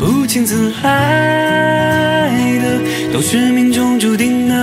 我不请自来的，都是命中注定的。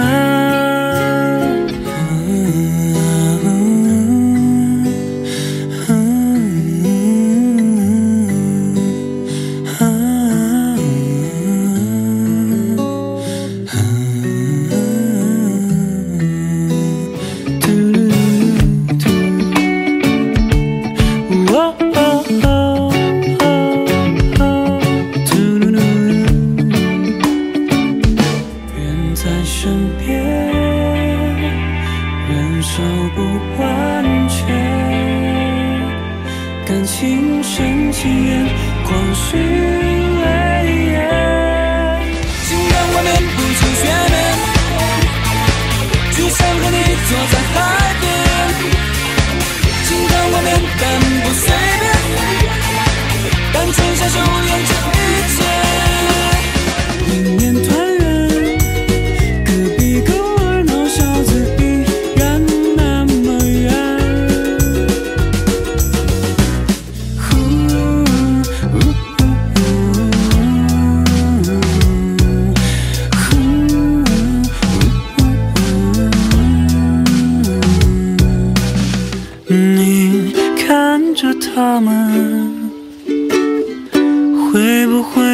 他们会不会？